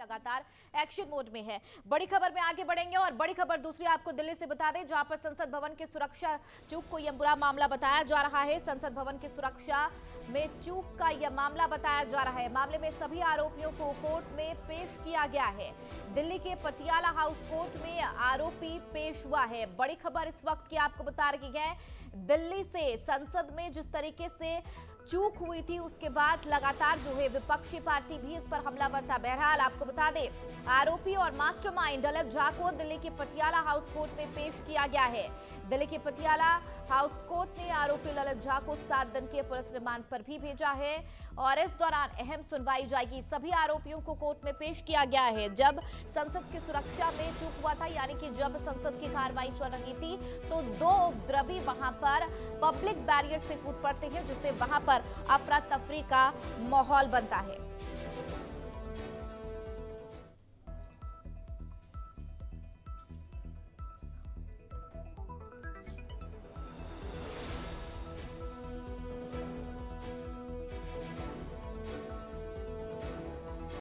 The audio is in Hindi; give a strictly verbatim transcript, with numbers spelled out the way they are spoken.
लगातार एक्शन मोड में है। बड़ी खबर में आगे बढ़ेंगे और बड़ी खबर दूसरी आपको दिल्ली से बता दें, जहां पर संसद भवन के सुरक्षा चूक को यह बुरा मामला बताया जा रहा है। संसद भवन की सुरक्षा में चूक का यह मामला बताया जा रहा है। मामले में सभी आरोपियों को कोर्ट में पेश किया गया है। दिल्ली के पटियाला हाउस कोर्ट में आरोपी पेश हुआ है। बड़ी खबर इस वक्त की आपको बता रही है, दिल्ली से संसद में जिस तरीके से चूक हुई थी, उसके बाद लगातार जो है विपक्षी पार्टी भी इस पर हमलावर था। बहरहाल आपको बता दें, आरोपी और मास्टरमाइंड ललित झा को दिल्ली के पटियाला हाउस कोर्ट में पेश किया गया है। दिल्ली के पटियाला हाउस कोर्ट ने आरोपी ललित झा को सात दिन के पुलिस रिमांड पर भी भेजा है और इस दौरान अहम सुनवाई जाएगी। सभी आरोपियों को कोर्ट में पेश किया गया है। जब संसद की सुरक्षा में चूक हुआ था, यानी कि जब संसद की कार्रवाई चल रही थी, तो दो उपद्रवी वहां पर पब्लिक बैरियर से कूद पड़ते हैं, जिससे वहां पर अफरा तफरी का माहौल बनता है।